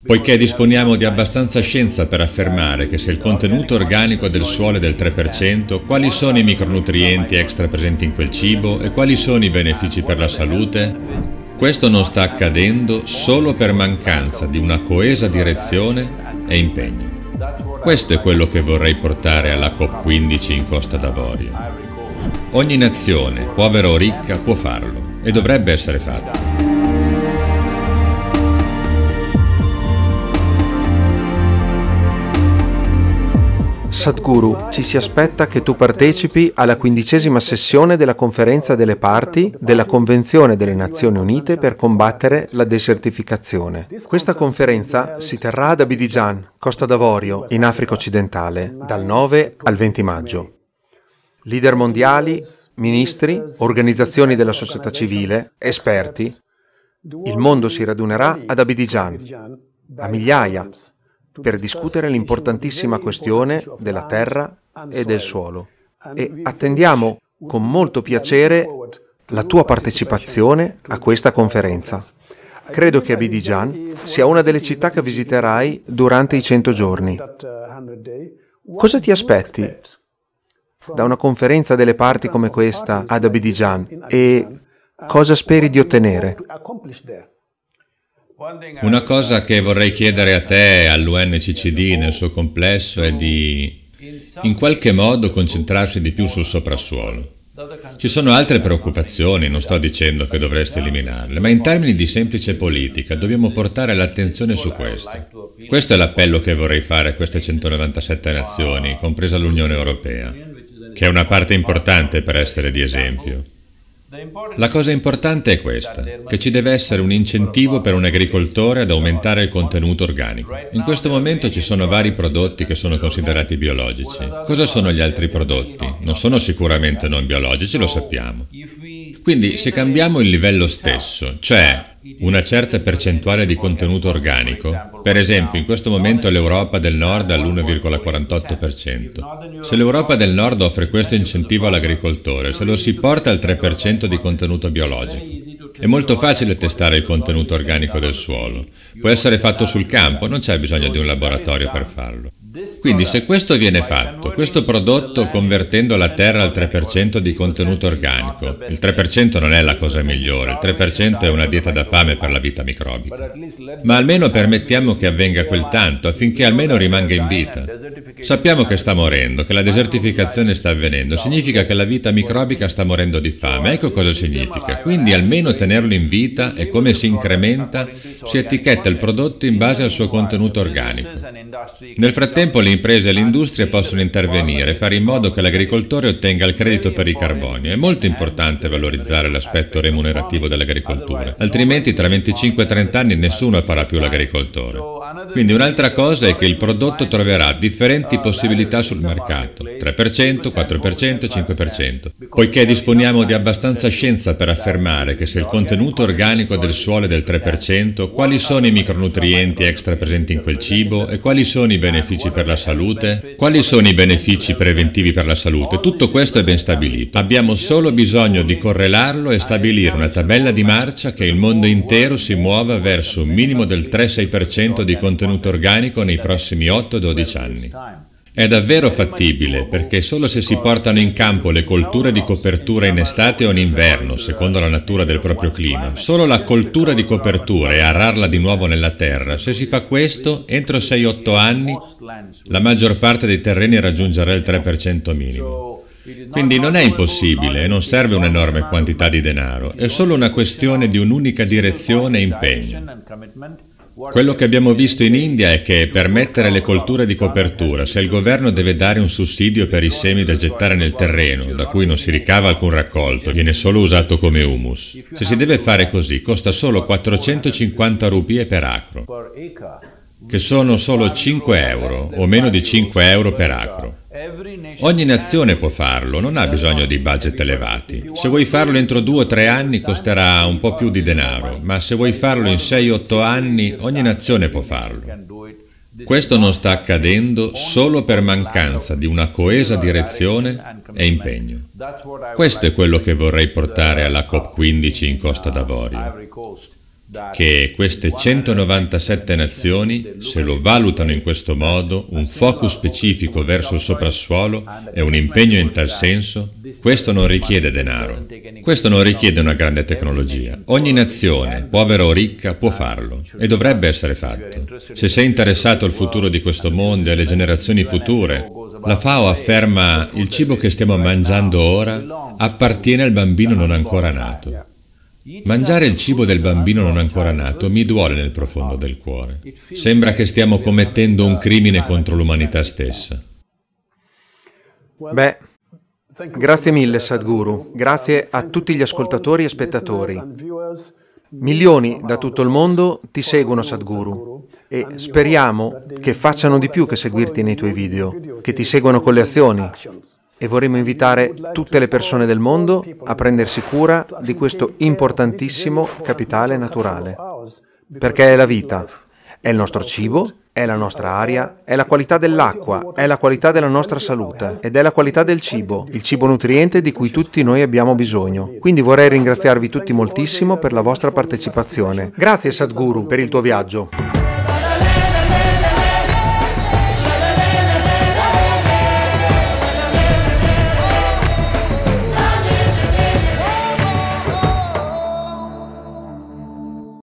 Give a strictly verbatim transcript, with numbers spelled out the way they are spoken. Poiché disponiamo di abbastanza scienza per affermare che se il contenuto organico del suolo è del tre per cento, quali sono i micronutrienti extra presenti in quel cibo e quali sono i benefici per la salute? Questo non sta accadendo solo per mancanza di una coesa direzione e impegno. Questo è quello che vorrei portare alla COP quindici in Costa d'Avorio. Ogni nazione, povera o ricca, può farlo e dovrebbe essere fatto. Sadhguru, ci si aspetta che tu partecipi alla quindicesima sessione della Conferenza delle Parti della Convenzione delle Nazioni Unite per combattere la desertificazione. Questa conferenza si terrà ad Abidjan, Costa d'Avorio, in Africa occidentale, dal nove al venti maggio. Leader mondiali, ministri, organizzazioni della società civile, esperti, il mondo si radunerà ad Abidjan, a migliaia, per discutere l'importantissima questione della terra e del suolo. E attendiamo con molto piacere la tua partecipazione a questa conferenza. Credo che Abidjan sia una delle città che visiterai durante i cento giorni. Cosa ti aspetti da una conferenza delle parti come questa ad Abidjan e cosa speri di ottenere? Una cosa che vorrei chiedere a te, all'U N C C D nel suo complesso, è di in qualche modo concentrarsi di più sul soprassuolo. Ci sono altre preoccupazioni, non sto dicendo che dovreste eliminarle, ma in termini di semplice politica dobbiamo portare l'attenzione su questo. Questo è l'appello che vorrei fare a queste centonovantasette nazioni, compresa l'Unione Europea, che è una parte importante per essere di esempio. La cosa importante è questa, che ci deve essere un incentivo per un agricoltore ad aumentare il contenuto organico. In questo momento ci sono vari prodotti che sono considerati biologici. Cosa sono gli altri prodotti? Non sono sicuramente non biologici, lo sappiamo. Quindi se cambiamo il livello stesso, cioè una certa percentuale di contenuto organico, per esempio in questo momento l'Europa del Nord ha l'uno virgola quarantotto per cento. Se l'Europa del Nord offre questo incentivo all'agricoltore, se lo si porta al tre per cento di contenuto biologico, è molto facile testare il contenuto organico del suolo. Può essere fatto sul campo, non c'è bisogno di un laboratorio per farlo. Quindi se questo viene fatto, questo prodotto convertendo la terra al tre per cento di contenuto organico, il tre per cento non è la cosa migliore, il tre per cento è una dieta da fame per la vita microbica. Ma almeno permettiamo che avvenga quel tanto, affinché almeno rimanga in vita. Sappiamo che sta morendo, che la desertificazione sta avvenendo, significa che la vita microbica sta morendo di fame, ecco cosa significa. Quindi almeno tenerlo in vita e come si incrementa, si etichetta il prodotto in base al suo contenuto organico. Nel frattempo le imprese e l'industria possono intervenire e fare in modo che l'agricoltore ottenga il credito per il carbonio. È molto importante valorizzare l'aspetto remunerativo dell'agricoltura, altrimenti tra venticinque e trenta anni nessuno farà più l'agricoltore. Quindi un'altra cosa è che il prodotto troverà differenti possibilità sul mercato, tre per cento, quattro per cento, cinque per cento, poiché disponiamo di abbastanza scienza per affermare che se il contenuto organico del suolo è del tre per cento, quali sono i micronutrienti extra presenti in quel cibo e quali sono i benefici per per la salute? Quali sono i benefici preventivi per la salute? Tutto questo è ben stabilito. Abbiamo solo bisogno di correlarlo e stabilire una tabella di marcia che il mondo intero si muova verso un minimo del tre a sei per cento di contenuto organico nei prossimi otto a dodici anni. È davvero fattibile, perché solo se si portano in campo le colture di copertura in estate o in inverno, secondo la natura del proprio clima, solo la coltura di copertura e arrarla di nuovo nella terra, se si fa questo, entro sei otto anni la maggior parte dei terreni raggiungerà il tre per cento minimo. Quindi non è impossibile e non serve un'enorme quantità di denaro, è solo una questione di un'unica direzione e impegno. Quello che abbiamo visto in India è che per mettere le colture di copertura, se il governo deve dare un sussidio per i semi da gettare nel terreno, da cui non si ricava alcun raccolto, viene solo usato come humus. Se si deve fare così, costa solo quattrocentocinquanta rupie per acro, che sono solo cinque euro, o meno di cinque euro per acro. Ogni nazione può farlo, non ha bisogno di budget elevati. Se vuoi farlo entro due o tre anni costerà un po' più di denaro, ma se vuoi farlo in sei otto anni, ogni nazione può farlo. Questo non sta accadendo solo per mancanza di una coesa direzione e impegno. Questo è quello che vorrei portare alla COP quindici in Costa d'Avorio. che queste centonovantasette nazioni, se lo valutano in questo modo, un focus specifico verso il soprassuolo e un impegno in tal senso, questo non richiede denaro, questo non richiede una grande tecnologia. Ogni nazione, povera o ricca, può farlo e dovrebbe essere fatto. Se sei interessato al futuro di questo mondo e alle generazioni future, la FAO afferma il cibo che stiamo mangiando ora appartiene al bambino non ancora nato. Mangiare il cibo del bambino non ancora nato mi duole nel profondo del cuore. Sembra che stiamo commettendo un crimine contro l'umanità stessa. Beh, grazie mille Sadhguru, grazie a tutti gli ascoltatori e spettatori. Milioni da tutto il mondo ti seguono Sadhguru e speriamo che facciano di più che seguirti nei tuoi video, che ti seguano con le azioni. E vorremmo invitare tutte le persone del mondo a prendersi cura di questo importantissimo capitale naturale, perché è la vita, è il nostro cibo, è la nostra aria, è la qualità dell'acqua, è la qualità della nostra salute ed è la qualità del cibo, il cibo nutriente di cui tutti noi abbiamo bisogno. Quindi vorrei ringraziarvi tutti moltissimo per la vostra partecipazione. Grazie Sadhguru per il tuo viaggio.